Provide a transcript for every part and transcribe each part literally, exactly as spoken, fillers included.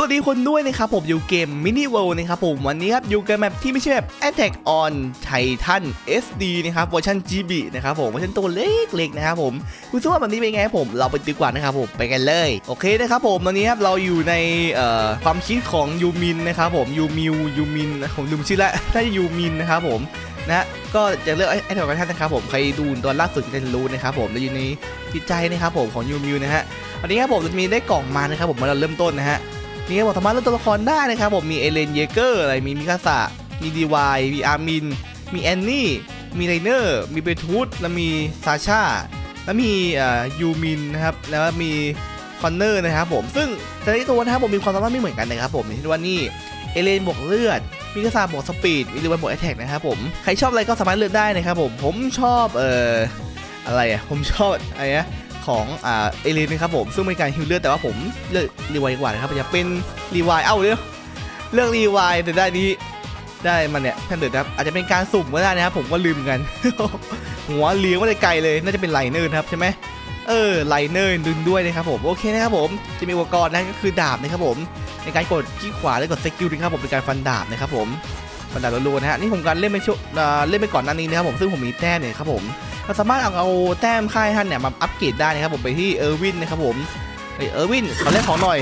สวัสดีคนด้วยนะครับผมอยู่เกม Mini World นะครับผมวันนี้ครับอยู่กับแมปที่ไม่ใช่แบบ Attack on Titan เอส ดี นะครับเวอร์ชัน จี บี นะครับผมเวอร์ชันตัวเล็กๆนะครับผมคุณว่าแบบนี้เป็นไงครับผมเราไปดีกว่านะครับผมไปกันเลยโอเคนะครับผมตอนนี้ครับเราอยู่ในความคิดของยูมินนะครับผมยูมิวยูมินผมลืมชื่อละน่าจะยูมินนะครับผมนะก็จะเลือกไอ้ตัวท่านนะครับผมใครดูตอนล่าสุดจะรู้นะครับผมแล้วอยู่ในจิตใจนะครับผมของยูมิวนะฮะอันนี้ครับผมจะมีได้กล่องมานะครับผมมาเริ่มต้นนะฮะมีครับผมสามารถเลือกตัวละครได้นะครับผมมีเอเลนเยเกอร์อะไรมีมิคาสะมีดีวายมีอาร์มินมีแอนนี่มีไรเนอร์มีเบทูธแล้วมีซาชาแล้วมียูมินนะครับแล้วมีคอนเนอร์นะครับผมซึ่งแต่ละตัวนะครับผมมีความสามารถไม่เหมือนกันนะครับผมเช่นว่านี่เอเลนบวกเลือดมีกระสาบบวกสปีดมีดีวายบวกแอทแทกนะครับผมใครชอบอะไรก็สามารถเลือกได้นะครับผมผมชอบเอ่ออะไรอ่ะผมชอบอะไรนะของอ่าเอเลนนะครับผมซึ่งเป็นการฮิวเลือดแต่ว่าผมเลือกรีวายกว่านะครับจะเป็นรีวายเอ้าเรื่องเลือกรีวายแต่ได้นี้ได้มันเนี่ยท่านเดือดครับอาจจะเป็นการสุ่มก็ได้นะครับผมก็ลืมกันหัวเลี้ยงว่าไกลเลยน่าจะเป็นไลเนอร์ครับใช่ไหมเออไลเนอร์ดึงด้วยนะครับผมโอเคนะครับผมจะมีอุปกรณ์นั่นก็คือดาบนะครับผมในการกดขี้ขวาและกดสกิลนะครับผมเป็นการฟันดาบนะครับผมฟันดาบรัวๆนะฮะนี่ผมการเล่นไปช่วงเล่นไปก่อนหน้านี้นะครับผมซึ่งผมมีแต้มเนี่ยครับผมเราสามารถเอาเอาแต้มค่ายท่านเนี่ยมาอัปเกรดได้นะครับผมไปที่เออร์วินนะครับผมเออร์วินขอเล่นของหน่อย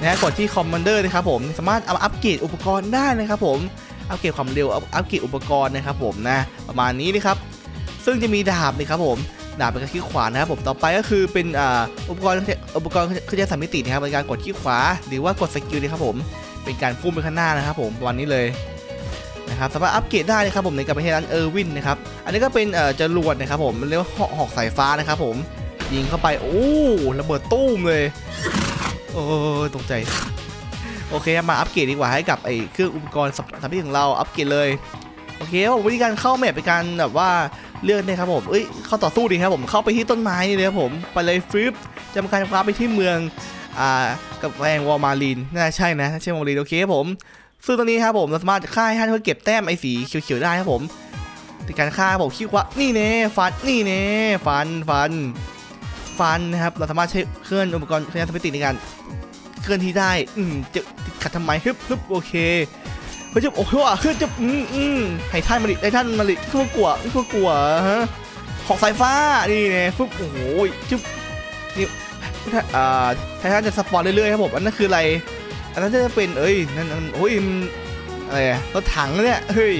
นะฮะกดที่คอมมานเดอร์นะครับผมสามารถเอาอัปเกรดอุปกรณ์ได้นะครับผมอัปเกรดความเร็วอัปเกรดอุปกรณ์นะครับผมนะประมาณนี้นะครับซึ่งจะมีดาบนะครับผมดาบเป็นการคลิกขวานะครับผมต่อไปก็คือเป็นอุปกรณ์อุปกรณ์เคลื่อนสามมิตินะครับเป็นการกดคลิกขวาหรือว่ากดสกิลนะครับผมเป็นการพุ่งไปข้างหน้านะครับผมวันนี้เลยนะครับสามารถอัปเกรดได้นะครับผมในกับประเทศนั้นเออร์วินนะครับอันนี้ก็เป็นจรวดนะครับผมเรียกว่าหอกสายฟ้านะครับผมยิงเข้าไปโอ้ระเบิดตู้มเลยโอ้ตกใจโอเคมาอัปเกรดดีกว่าให้กับไอ้เครื่องอุปกรณ์สามมิติของเราอัปเกรดเลยโอเควิธีการเข้าแมปเป็นการแบบว่าเลือกนะครับผมเอ้ยเข้าต่อสู้ดีครับผมเข้าไปที่ต้นไม้นี่เลยครับผมไปเลยฟลิปจำการคว้าไปที่เมืองอ่ากับแรงวอลมารีนน่าใช่นะใช่วอลมารีนโอเคครับผมซึ่งตอนนี้ครับผมเราสามารถฆ่าให้ท่านเพื่อเก็บแต้มไอ้สีเขียวๆได้ครับผมในการฆ่าผมขี้คว้านี่เน่ฟันนี่เน่ฟันฟันฟันนะครับเราสามารถใช้เคลื่อนอุปกรณ์เคลื่อนสถิติในการเคลื่อนที่ได้อืมจะขัดทำไมฮึบฮึบโอเคเพื่อจะโอ้โหคือจะอืมอืมให้ท่านมาดิให้ท่านมาดิเพื่อกลัวเพื่อกลัวฮะหอกสายฟ้านี่ไงฟึบโอ้โหจุ๊บนี่อ่าให้ท่านจะสปอนเรื่อยๆครับผมอันนั้นคืออะไรอันนั้นจะเป็นเอ้ยนั่นโอ้ยอะไรรถถังเนี่ยเฮ้ย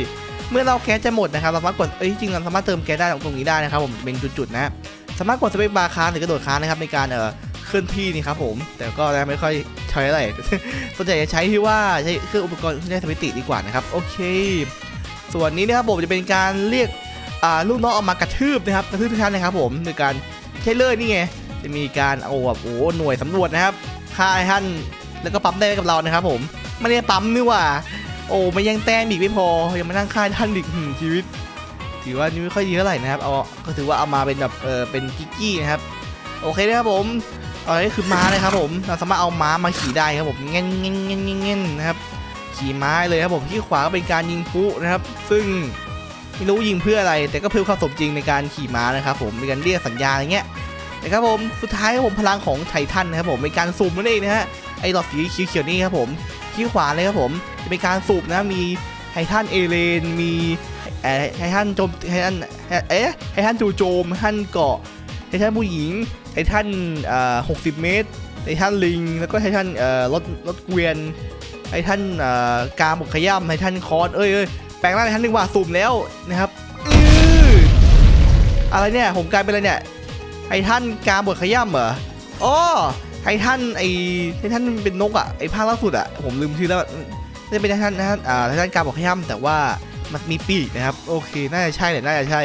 เมื่อเราแก๊สจะหมดนะครับสามารถกดเอ้ยจริงเราสามารถเติมแก๊สได้ตรงนี้ได้นะครับผมเป็นจุดๆนะสามารถกดสเปซบาร์ค้างหรือกระโดดค้างนะครับในการเอ่อเคลื่อนที่นี่ครับผมแต่ก็ไม่ค่อยใช้อะไรส่วนใหญ่จะใช้ที่ว่าใช้เครื่องอุปกรณ์ที่ได้สถิติดีกว่านะครับโอเคส่วนนี้นะครับผมจะเป็นการเรียกลูกน้องออกมากระทืบนะครับกระทืบทุกท่านนะครับผมโดยการใช้เลื่อยนี่ไงจะมีการเอาแบบโอ้หน่วยสำรวจนะครับฆ่าท่านแล้วก็ปั๊มได้กับเรานะครับผมไม่ได้ปั๊มนี่ว่าโอ้ไม่ยังแต้มอีกไม่พอยังมานั่งฆ่าท่านอีกชีวิตถือว่านี่ไม่ค่อยดีเท่าไหร่นะครับเอาก็ถือว่าเอามาเป็นแบบเออเป็นกิ๊กกี้นะครับโอเคนะครับผมอันนี้คือม้าเลยครับผมเราสามารถเอาม้ามาขี่ได้ครับผมเงี้ยเงี้ยเงี้ยเงี้ยนะครับขี่ม้าเลยครับผมที่ขวาก็เป็นการยิงพลุนะครับซึ่งไม่รู้ยิงเพื่ออะไรแต่ก็เพื่อความสมจริงในการขี่ม้านะครับผมเป็นการเรียกสัญญาณอะไรเงี้ยนะครับผมสุดท้ายครับผมพลังของไททันนะครับผมเป็นการสูบนั่นเองนะฮะไอหลอดสีเขียวๆนี่ครับผมที่ขวาเลยครับผมจะเป็นการสูบนะมีไททันเอเลนมีไททันโจมไททันเอ๊ะไททันจูโจมไททันเกาะไททันผู้หญิงไททันหกสิบเมตรไททันลิงแล้วก็ไททันรถรถเกวียนไททันกาบกขย่ำไททันคอสเอ้ยแปลงร่างไททันดีกว่าสุ่มแล้วนะครับอะไรเนี่ยผมกลายเป็นอะไรเนี่ยไททันกาบกขย่ำเหรออ๋อไททันไอไททันเป็นนกอ่ะไอภาคล่าสุดอ่ะผมลืมชื่อแล้วนี่เป็นไททันนะฮะไททันกาบกขย่ำแต่ว่ามันมีปีกนะครับโอเคน่าจะใช่เลยน่าจะใช่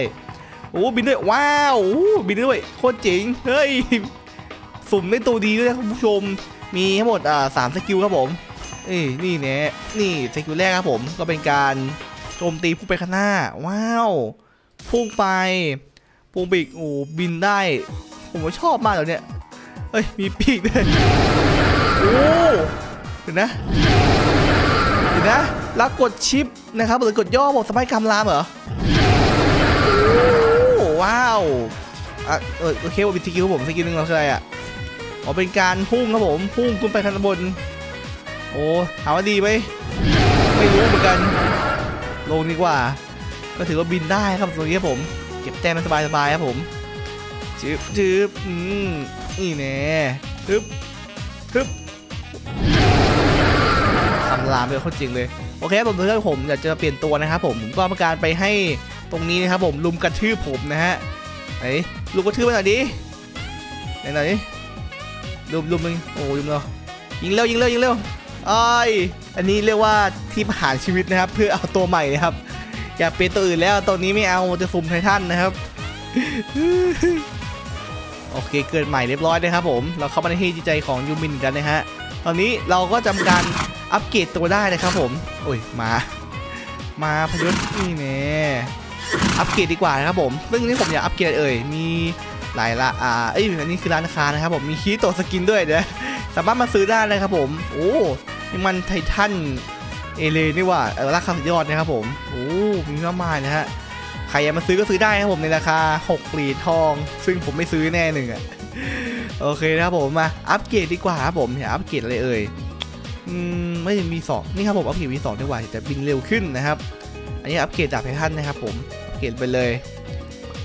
โอ้บินด้วยว้าวบินด้วยโคตรเจ๋งเฮ้ยสุ่มได้ตัวดีด้วยนะคุณผู้ชมมีทั้งหมดอ่าสามสกิลครับผมเอ้ยนี่แน่นี่สกิลแรกครับผมก็เป็นการโจมตีพุ่งไปข้างหน้าว้าวพุ่งไปพุ่งปีกโอ้บินได้ผมก็ชอบมากเลยเนี่ยเอ้ยมีปีกด้วยโอ้เห็นนะเห็นนะแล้วกดชิปนะครับหรือกดย่อผมสามารถกำลามเหรอว้าวอ่ะโอเคว่าเป็นสกิลผมสกิลหนึ่งเราคืออะไรอ่ะอ๋อเป็นการพุ่งครับผมพุ่งขึ้นไปข้างบน โอ้ถามว่าดีไหมไม่รู้เหมือนกันลงดีกว่าก็ถือว่าบินได้ครับตรงนี้ผมเก็บแต้มสบายสบายครับผมจืบจืบอืมนี่แน่ทึบทึบคำรามเป็นข้อจริงเลยโอเคผมเพื่อนผมอยากจะเปลี่ยนตัวนะครับผมผมก็ประการไปให้ตรงนี้นะครับผมลุมกระทืบผมนะฮะไหนลุมกระทืบมาหน่อยดิไหนไหนลุมลุมมึงโอ้ยลุมเรายิงเร็วยิงเร็วยิงเร็วไออันนี้เรียกว่าที่ผ่านชีวิตนะครับเพื่อเอาตัวใหม่นะครับอย่าเปลี่ยนตัวอื่นแล้วตัวนี้ไม่เอาจะสุ่มไททันนะครับโอเคเกิดใหม่เรียบร้อยนะครับผมเราเข้ามาในที่จิตใจของยูมินกันนะฮะตอนนี้เราก็จำการอัปเกรดตัวได้นะครับผมโอ้ยมามาพยุทธ์นี่แน่อัปเกรดดีกว่านะครับผมซึ่งนี่ผมอยากอัปเกรดเอ่ยมีหลายละอ่าเอ้ยอันนี้คือร้านค้านะครับผมมีคีย์ตัวสกินด้วยนะสามารถมาซื้อได้เลยครับผมโอ้นี่มันไททันเอเลนี่ว่าราคาสุดยอดนะครับผมโอ้มีมากมายนะฮะใครอยากมาซื้อก็ซื้อได้ครับผมในราคาหก เหรียญทองซึ่งผมไม่ซื้อแน่หนึ่งอ่ะโอเคนะครับผมมาอัปเกรดดีกว่าครับผมเนี่ยอัปเกรดอะไรเอ่ยอืมไม่มีสองนี่ครับผมอัปเกรดมีสองดีกว่าแต่บินเร็วขึ้นนะครับอันนี้อัปเกรดจากไททันนะครับผมอัปเกรดไปเลย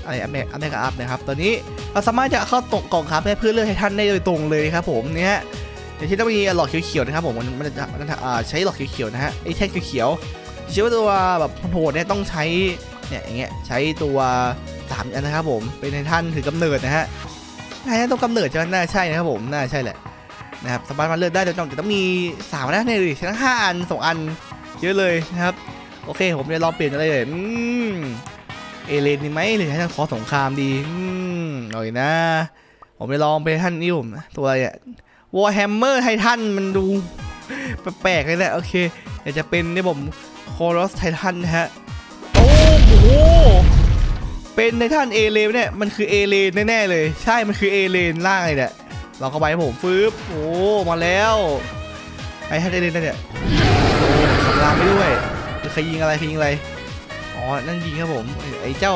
อะไรอัปเดตอัปเดตกับอัพนะครับตอนนี้เราสามารถจะเข้ากล่องครับได้เพื่อเลือกไททันได้โดยตรงเลยครับผมเนี่ยอย่างที่ต้องมีหลอดเขียวๆนะครับผมมันจะใช้หลอดเขียวๆนะฮะไอ้แท่งเขียวๆเชื่อว่าตัวแบบโหดเนี่ยต้องใช้เนี่ยอย่างเงี้ยใช้ตัวสามอันนะครับผมเป็นไททันถือกำเนิดนะฮะไททันต้องกำเนิดใช่ไหมน่าใช่นะครับผมน่าใช่แหละนะครับสามารถมาเลือกได้โดยตรงแต่ต้องมีสามนะเนี่ยเลยทั้งห้าอันสองอันเยอะเลยนะครับโอเคผมจะลองเปลี่ยนอะไรเลยเอเลนดีไหมหรือให้ท่านขอสงครามดีหน่อยนะผมไปลองไปท่านนี่ผมตัวอะไรอะวอร์แฮมเมอร์ไททันมันดูแปลกๆเลยแหละโอเคอยากจะเป็นนี่ผมโคโรสไททันนะฮะโอ้โหเป็นไททันเอเลนเนี่ยมันคือเอเลนแน่ๆเลยใช่มันคือเอเลนล่างเลยแหละเราเข้าไปผมฟืบโอ้มาแล้วไอ้ท่านเอเลนนั่นเนี่ยสำรามไม่ด้วยใครยิงอะไรใครยิงอะไรอ๋อนั่นยิงครับผมไอ้เจ้า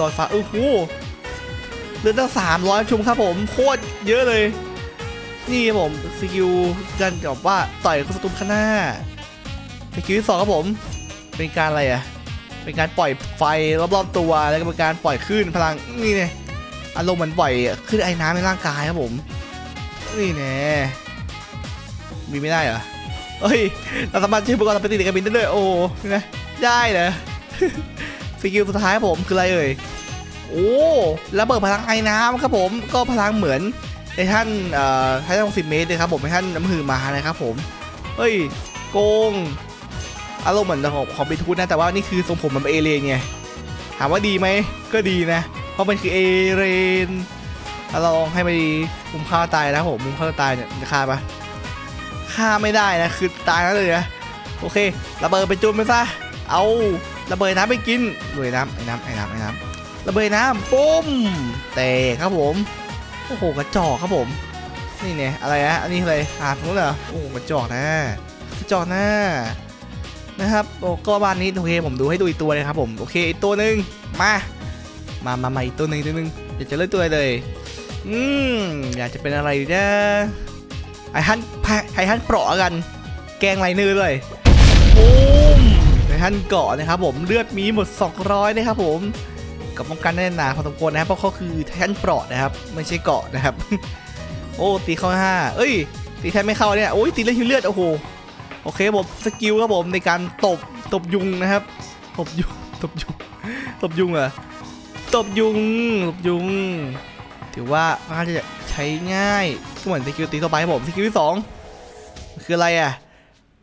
ลอยฟ้าโอ้โหเลือดตั้งสามร้อยชุมครับผมโคตรเยอะเลยนี่ครับผมสกิลกันแบบว่าต่อยกับศัตรูข้างหน้าสกิลที่สองครับผมเป็นการอะไรอ่ะเป็นการปล่อยไฟรอบๆตัวแล้วก็เป็นการปล่อยคลื่นพลังนี่เนี่ยอารมณ์เหมือนปล่อยคลื่นไอ้น้ำในร่างกายครับผมนี่เนี่ยมีไม่ได้เหรอเฮ้ยเราสามารถใช้อุปกรณ์เป็นติดกระบินได้ด้วยโอ้นี่นะได้เหรอสกิลสุดท้ายผมคืออะไรเอ่ยโอ้ระเบิดพลังไอ้น้ำครับผมก็พลังเหมือนไอ้ท่านเอ่อท่านสิบเมตรเลยครับผมไอ้ท่านน้ำหือมานะครับผมเฮ้ยโกงอารมณ์เหมือนของของบิทูธนะแต่ว่านี่คือทรงผมมันเอเรนไงถามว่าดีไหมก็ดีนะเพราะมันคือเอเรนเราลองให้มันมุมข้าวตายนะผมมุมข้าวตายเนี่ยจะฆ่าปะฆ่าไม่ได้นะคือตายแล้วเลยนะโอเคระเบิดไปจุ่มไปซะเอาระเบิดน้ำไปกินด้วยน้ำไอ้น้ำไอ้น้ำไอ้น้ำระเบิดน้ำปุ้มเตะครับผมโอ้โหกระจอกครับผมนี่เนี่ยอะไรนะอันนี้อะไรหาผมเหรอโอ้โหกระจอกนะกระจอกนะนะครับโอ้ก็บ้านนี้โอเคผมดูให้ดูอีกตัวเลยครับผมโอเคอีกตัวหนึ่งมามามาใหม่อีกตัวหนึ่งตัวหนึ่งอยากจะเลือกตัวเลยอืมอยากจะเป็นอะไรนะไอ้ท่านไอ้ท่านเปราะกันแกงไรเนื้อเลยปุ้มไอ้ท่านเกาะนะครับผมเลือดมีหมดสองร้อยนะครับผมกับป้องกันได้หนาพอสมควรนะครับเพราะเขาคือไททันเปราะนะครับไม่ใช่เกาะนะครับโอ้ตีเข้าห้าเอ้ยตีแทบไม่เข้าเนี่ยโอ้ยตีเลือดเลือดโอ้โหโอเคผมสกิลครับผมในการตบตบยุงนะครับตบยุงตบยุงตบยุงเหรอตบยุงตบยุงถือว่าอาจจะใช้ง่ายก็เหมือนสกิลตีต่อไปครับผมสกิลที่สองคืออะไรอ่ะ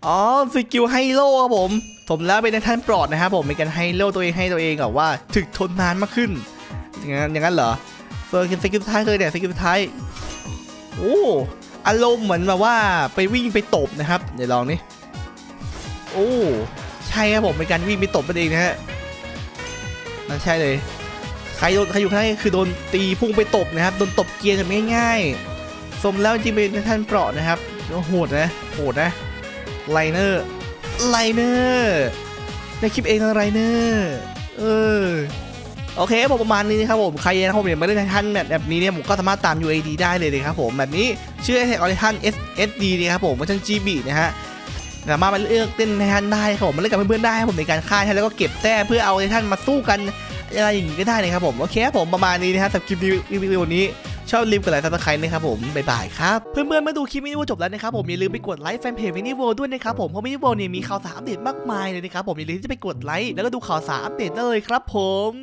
อ๋อสกิลไฮโลครับผมผมแล้วเป็นท่านปลอดนะครับผมเป็นการให้โล่ตัวเองให้ตัวเองแบบว่าถึกทนนานมากขึ้นอย่างนั้นอย่างนั้นเหรอเซอร์กินสกิลท้ายเลยเนี่ยสกิลท้ายโอ้อารมณ์เหมือนแบบว่าไปวิ่งไปตบนะครับเดี๋ยวลองนี่โอ้ใช่ครับผมเป็นการวิ่งไปตบตัวเองนะฮะนั่นใช่เลยใครโดนใครอยู่ข้างในคือโดนตีพุ่งไปตบนะครับโดนตบเกียร์แบบง่ายๆสมแล้วจริงเป็นท่านปลอดนะครับโหดนะโหดนะไลเนอร์ไลเนอร์ในคลิปเองอะไรเนอร์เออโอเคผมประมาณนี้นะครับผมใครนะครับผมอยากมาเล่นไททันแบบนี้เนี่ยผมก็สามารถตาม ยู เอ ดี ได้เลยนะครับผมแบบนี้ชื่อไททัน เอส เอส ดี นะครับผมเวอร์ชัน จี บี นะฮะ สามารถมาเลือกเล่นในท่านได้ครับผมมาเล่นกับเพื่อนๆได้ครับผมในการฆ่าท่านแล้วก็เก็บแต้มเพื่อเอาในท่านมาสู้กันอะไรอย่างนี้ก็ได้นะครับผมโอเคผมประมาณนี้นะครับสำหรับคลิปวิดีโอนี้ชอบรีบกดไลค์ซับสไครต์นะครับผมบ๊ายบายครับเพื่อนๆเมื่อดูคลิปวิดีโอจบแล้วนะครับผมอย่าลืมไปกดไลค์แฟนเพจ i n i w o r l d ด้วยนะครับผมเพราะ i n i w o r l d เนี่ยมีข่าวสารอัปเดตมากมายเลยนะครับผมอย่าลืมที่จะไปกดไลค์แล้วก็ดูข่าวสารอัปเดตได้เลยครับผม